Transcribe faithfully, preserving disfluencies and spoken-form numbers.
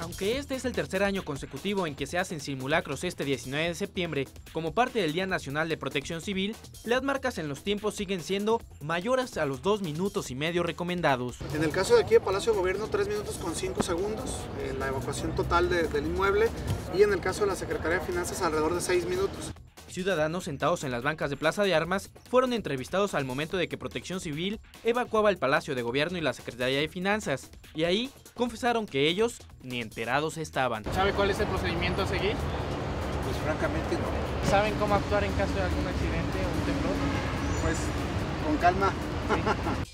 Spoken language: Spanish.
Aunque este es el tercer año consecutivo en que se hacen simulacros este diecinueve de septiembre, como parte del Día Nacional de Protección Civil, las marcas en los tiempos siguen siendo mayores a los dos minutos y medio recomendados. En el caso de aquí de Palacio de Gobierno, tres minutos con cinco segundos, en la evacuación total de, del inmueble, y en el caso de la Secretaría de Finanzas, alrededor de seis minutos. Ciudadanos sentados en las bancas de Plaza de Armas fueron entrevistados al momento de que Protección Civil evacuaba el Palacio de Gobierno y la Secretaría de Finanzas, y ahí confesaron que ellos ni enterados estaban. ¿Sabe cuál es el procedimiento a seguir? Pues francamente no. ¿Saben cómo actuar en caso de algún accidente o un temblor? Pues con calma. Sí.